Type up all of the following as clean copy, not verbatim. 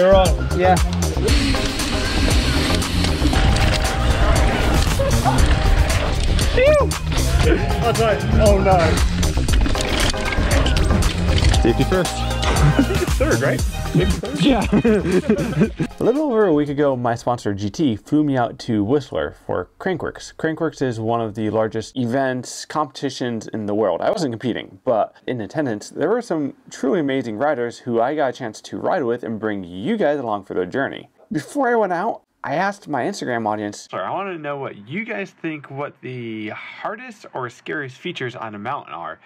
You're on. Yeah. That's right. Oh no. Safety first. Third, right? Third? Yeah. A little over a week ago, my sponsor GT flew me out to Whistler for Crankworx. Crankworx is one of the largest events, competitions in the world. I wasn't competing, but in attendance, there were some truly amazing riders who I got a chance to ride with and bring you guys along for their journey. Before I went out, I asked my Instagram audience, "Sir, I want to know what you guys think what the hardest or scariest features on a mountain are."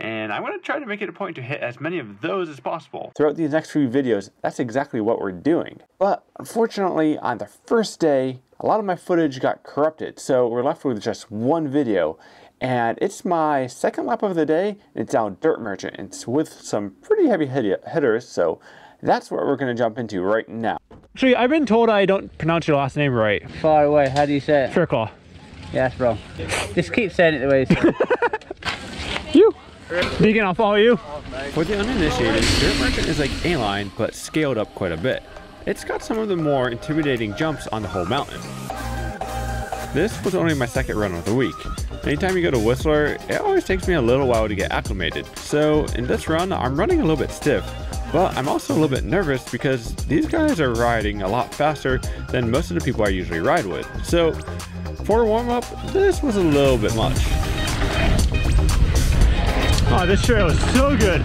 And I want to try to make it a point to hit as many of those as possible. Throughout these next few videos, that's exactly what we're doing. But unfortunately, on the first day, a lot of my footage got corrupted. So we're left with just one video. And it's my second lap of the day, and it's down Dirt Merchant. It's with some pretty heavy hitters, so that's what we're going to jump into right now. Actually, I've been told I don't pronounce your last name right. Far away, how do you say it? Fairclough. Yeah, that's wrong. Just keep saying it the way you say it. You! Deakin, I'll follow you. For the uninitiated, Dirt Merchant is like A-line, but scaled up quite a bit. It's got some of the more intimidating jumps on the whole mountain. This was only my second run of the week. Anytime you go to Whistler, it always takes me a little while to get acclimated. So in this run, I'm running a little bit stiff, but I'm also a little bit nervous because these guys are riding a lot faster than most of the people I usually ride with. So for a warm-up, this was a little bit much. Oh, this trail is so good.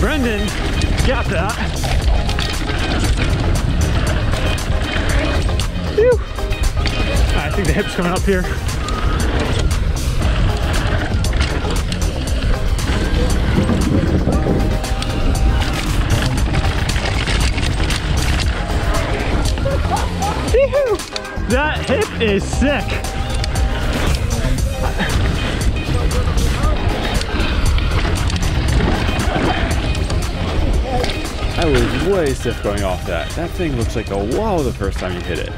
Brendan got that. Whew. I think the hip's coming up here. Whew. That hip is sick. I was way stiff going off that. That thing looks like a wall the first time you hit it.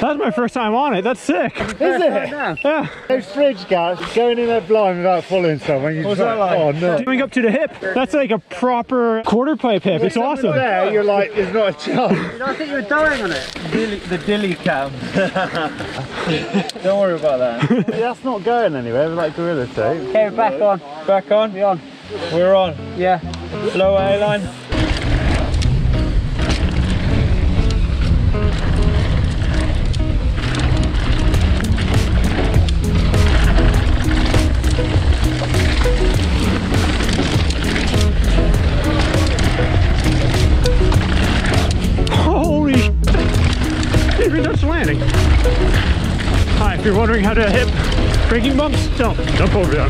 That was my first time on it. That's sick. Is it? Yeah. Those fridge guys going in there blind without following someone. What's that like? Oh no. Coming up to the hip. That's like a proper quarter pipe hip. It's awesome. There, you're like, there's not a chance. I think you were dying on it. The dilly cam. Don't worry about that. That's not going anywhere. We're like gorilla tape. Okay, back on. Back on. We're on. We're on. Yeah. Lower A-line. If you're wondering how to hip braking bumps, don't pull down.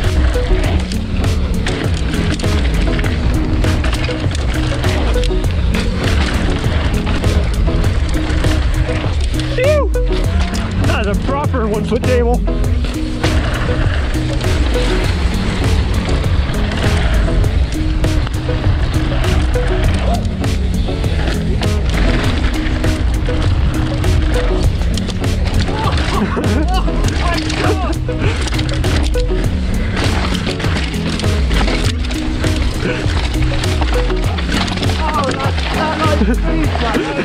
Phew! That is a proper 1 foot table.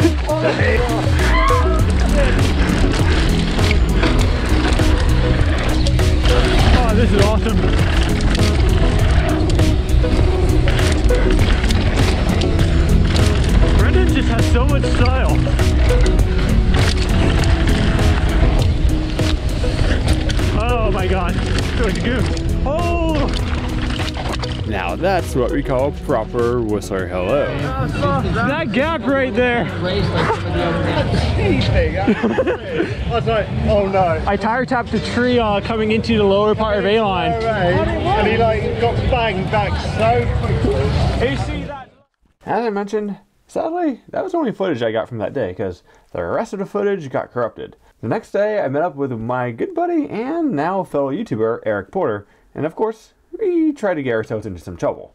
Oh, this is awesome. Brendan just has so much style. Oh my god, going to go. Oh! Now that's what we call proper Whistler hello. That gap right there. That's right. Oh no. I tire tapped the tree coming into the lower part of A-line. And he like got banged back so quickly. You see that? As I mentioned, sadly, that was the only footage I got from that day because the rest of the footage got corrupted. The next day, I met up with my good buddy and now fellow YouTuber, Eric Porter, and of course, we tried to get ourselves into some trouble.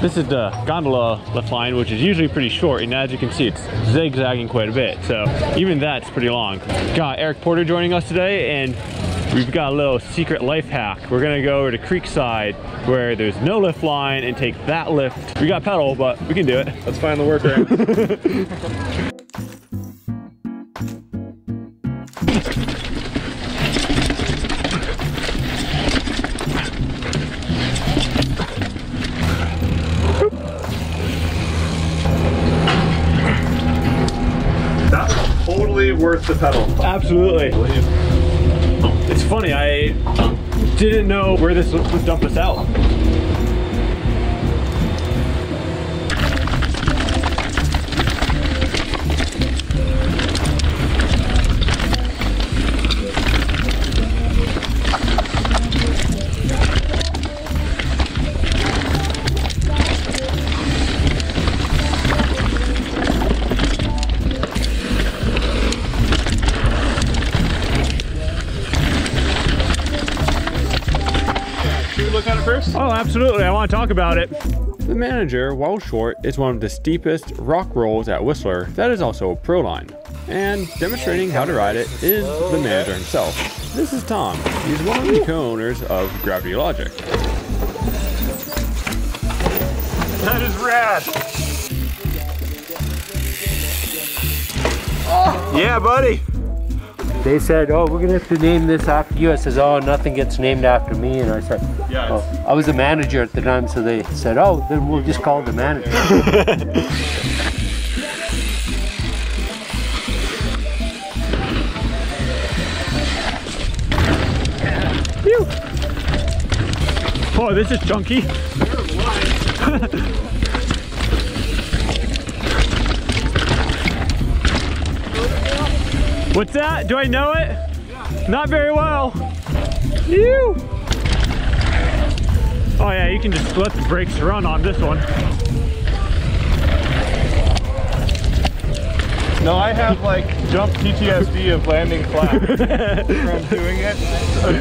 This is the gondola left line, which is usually pretty short, and as you can see, it's zigzagging quite a bit, so even that's pretty long. Got Eric Porter joining us today, and we've got a little secret life hack. We're gonna go over to Creekside where there's no lift line and take that lift. We got pedal, but we can do it. Let's find the workaround. Worth the pedal. Absolutely. It's funny, I didn't know where this would dump us out. Oh, absolutely. I want to talk about it. The Manager, while short, is one of the steepest rock rolls at Whistler that is also a pro line. And demonstrating how to ride it is the Manager himself. This is Tom. He's one of the co-owners of Gravity Logic. That is rad. Oh. Yeah, buddy. They said, oh, we're gonna have to name this after you. I says, oh, nothing gets named after me. And I said, yes. Oh. I was the manager at the time, so they said, oh, then we'll just call it the Manager. Oh, this is chunky. What's that? Do I know it? Yeah. Not very well. Ew. Oh yeah, you can just let the brakes run on this one. No, I have like jump PTSD of landing flat from doing it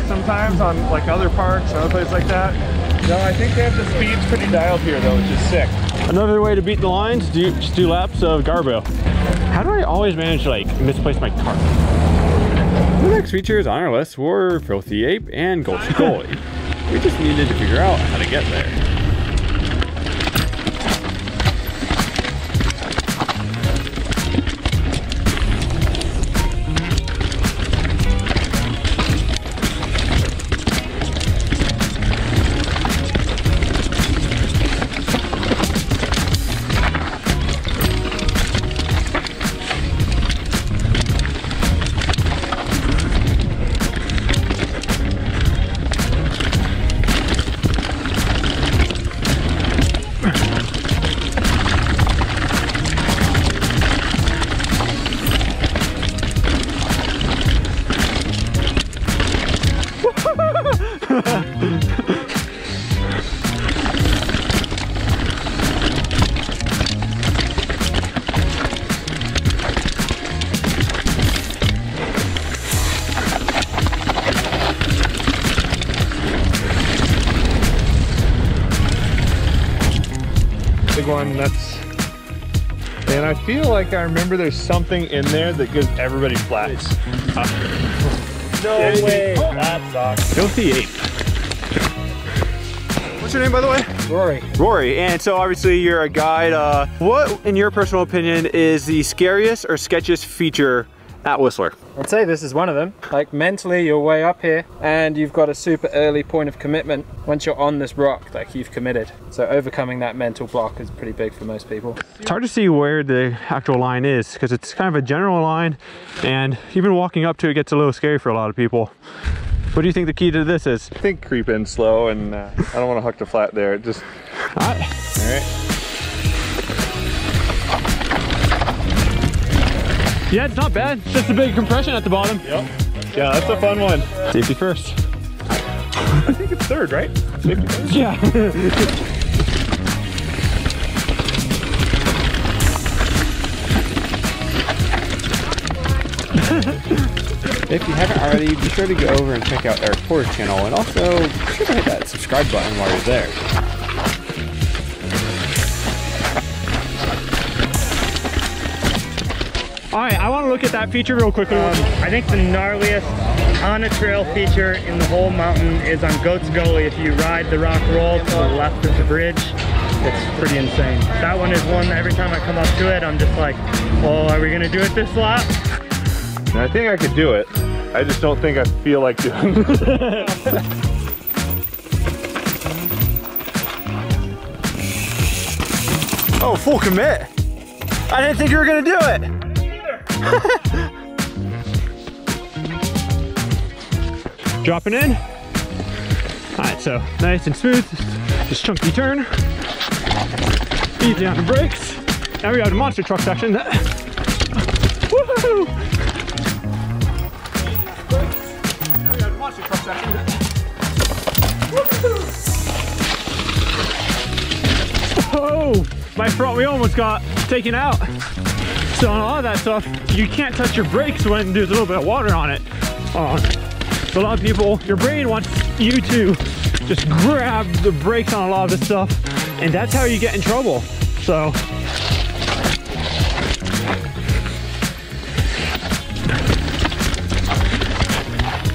sometimes on like other parks, other places like that. No, I think they have the speeds pretty dialed here though, which is sick. Another way to beat the lines, just do laps of Garbo. How do I always manage to like misplace my cart? The next features on our list were Filthy Ape and Goat's Gully. We just needed to figure out how to get there. One that's, and I feel like I remember there's something in there that gives everybody flats. No way, that sucks. Filthy Ape. What's your name, by the way? Rory. Rory, and so obviously you're a guide. What, in your personal opinion, is the scariest or sketchiest feature at Whistler? I'd say this is one of them. Like mentally, you're way up here and you've got a super early point of commitment. Once you're on this rock, like you've committed. So overcoming that mental block is pretty big for most people. It's hard to see where the actual line is because it's kind of a general line and even walking up to it gets a little scary for a lot of people. What do you think the key to this is? I think creep in slow and I don't want to hook the flat there. It just, all right. Yeah, it's not bad. Just a big compression at the bottom. Yep. Yeah, that's a fun one. Safety first. I think it's third, right? Safety first? Yeah. If you haven't already, be sure to go over and check out Eric Porter's channel, and also be sure to hit that subscribe button while you're there. All right, I want to look at that feature real quickly. I think the gnarliest on a trail feature in the whole mountain is on Goat's Gully. If you ride the rock roll to the left of the bridge, it's pretty insane. That one is one that every time I come up to it, I'm just like, oh, are we gonna do it this lap? I think I could do it. I just don't think I feel like doing it. Oh, full commit. I didn't think you were gonna do it. Either. Dropping in. All right, so nice and smooth. Just chunky turn. Easy on the brakes. Now we have the monster truck section. Woohoo! Now we have the monster truck section. Woohoo! Oh! My front wheel almost got taken out. So on all of that stuff, you can't touch your brakes when there's a little bit of water on it. So a lot of people, your brain wants you to just grab the brakes on a lot of this stuff, and that's how you get in trouble. So.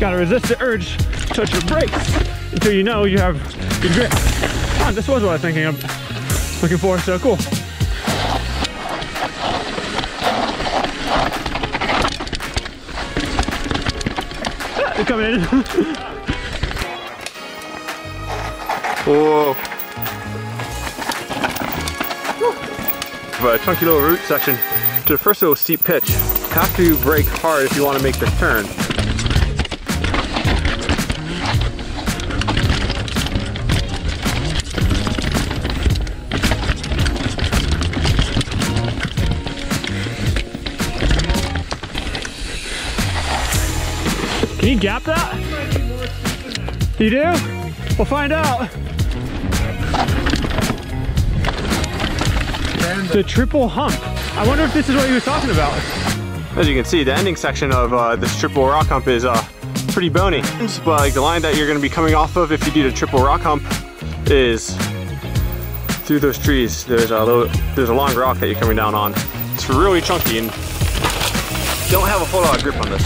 Gotta resist the urge to touch your brakes until you know you have your grip. Oh, this was what I was thinking of. Looking forward, so cool. Ah, they're coming in. Whoa. A chunky little route section to the first little steep pitch. Have to brake hard if you want to make this turn. Can you gap that? You do? We'll find out. The triple hump. I wonder if this is what he was talking about. As you can see, the ending section of this triple rock hump is pretty bony. But like the line that you're going to be coming off of if you do the triple rock hump is through those trees. There's a long rock that you're coming down on. It's really chunky and don't have a whole lot of grip on this.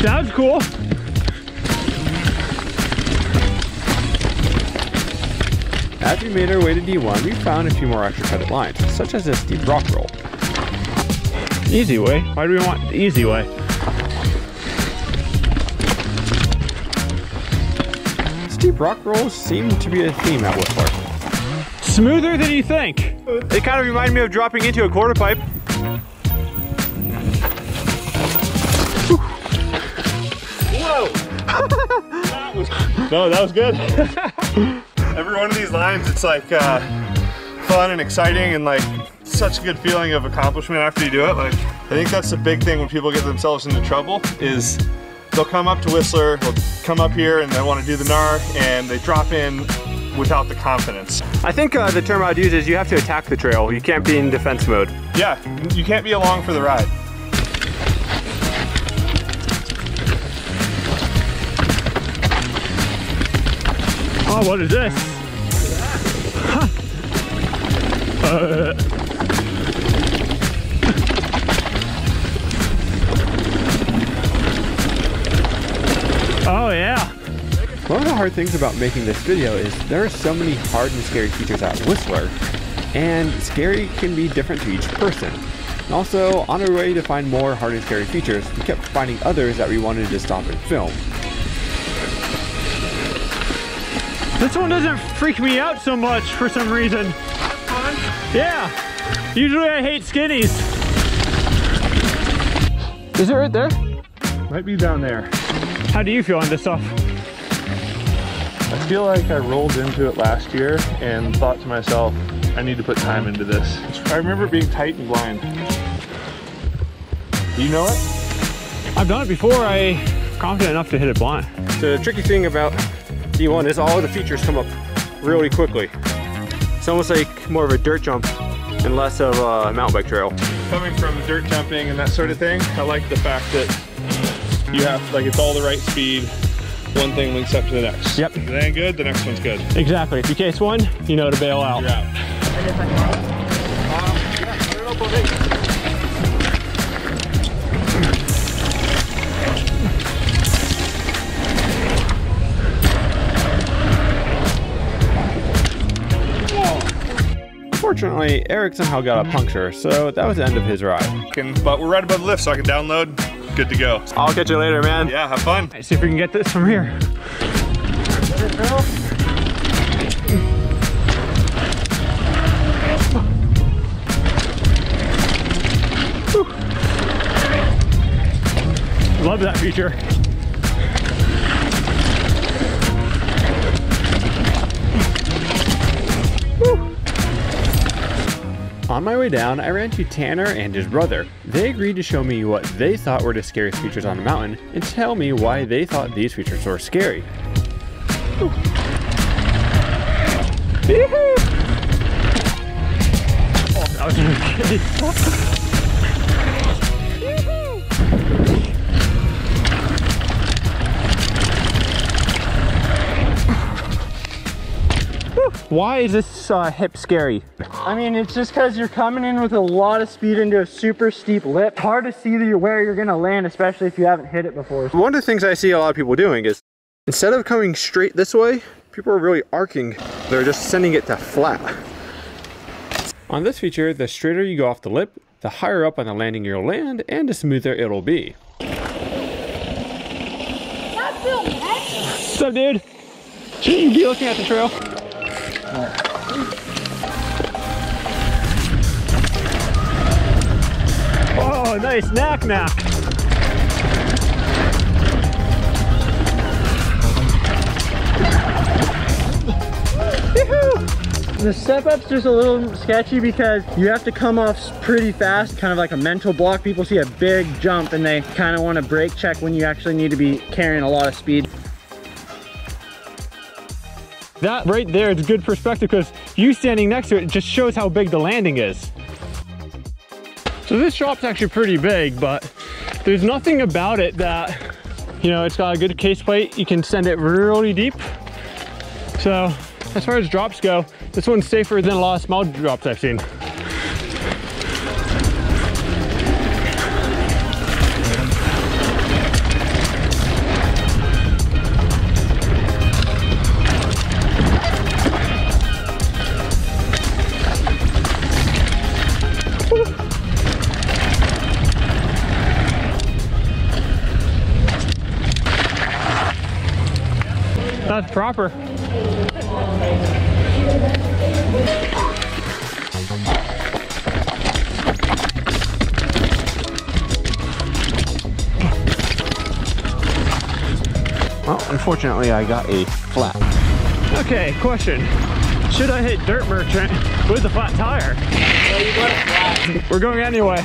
That was cool. As we made our way to D1, we found a few more extra credit lines, such as this deep rock roll. Easy way? Why do we want the easy way? Steep rock rolls seem to be a theme at Whistler. Smoother than you think. It kind of reminded me of dropping into a quarter pipe. No, that was good. Every one of these lines, it's like fun and exciting and like such a good feeling of accomplishment after you do it. Like, I think that's the big thing when people get themselves into trouble is they'll come up to Whistler, they'll come up here and they want to do the gnar and they drop in without the confidence. I think the term I'd use is you have to attack the trail. You can't be in defense mode. Yeah, you can't be along for the ride. Oh, what is this? Huh. Oh yeah. One of the hard things about making this video is there are so many hard and scary features at Whistler, and scary can be different to each person. And also, on our way to find more hard and scary features, we kept finding others that we wanted to stop and film. This one doesn't freak me out so much for some reason. Yeah, usually I hate skinnies. Is it right there? Might be down there. How do you feel on this stuff? I feel like I rolled into it last year and thought to myself, I need to put time into this. I remember being tight and blind. Do you know it? I've done it before. I'm confident enough to hit it blind. The tricky thing about D1 is all the features come up really quickly. It's almost like more of a dirt jump and less of a mountain bike trail. Coming from dirt jumping and that sort of thing, I like the fact that you have, like, it's all the right speed. one thing links up to the next. Yep. If it ain't good, the next one's good. Exactly. If you case one, you know to bail out. You're out. Fortunately, Eric somehow got a puncture, so that was the end of his ride. But we're right above the lift, so I can download. Good to go. I'll catch you later, man. Yeah, have fun. Let's see if we can get this from here. Love that feature. On my way down, I ran to Tanner and his brother. They agreed to show me what they thought were the scariest features on the mountain and tell me why they thought these features were scary. Oh, that was really good. Why is this hip scary? I mean, it's just because you're coming in with a lot of speed into a super steep lip. It's hard to see where you're gonna land, especially if you haven't hit it before. One of the things I see a lot of people doing is, instead of coming straight this way, people are really arcing. They're just sending it to flat. On this feature, the straighter you go off the lip, the higher up on the landing you'll land, and the smoother it'll be. What's up, dude? Shouldn't you be looking at the trail? Oh, nice knack. The step up's just a little sketchy because you have to come off pretty fast, kind of like a mental block. People see a big jump and they kind of want to brake check when you actually need to be carrying a lot of speed. That right there is good perspective because you standing next to it just shows how big the landing is. So this shop's actually pretty big, but there's nothing about it that, you know, it's got a good case plate. You can send it really deep. So as far as drops go, this one's safer than a lot of small drops I've seen. That's proper. Well, unfortunately, I got a flat. Okay, question. Should I hit Dirt Merchant with a flat tire? Well, you got a flat. We're going anyway.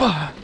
go.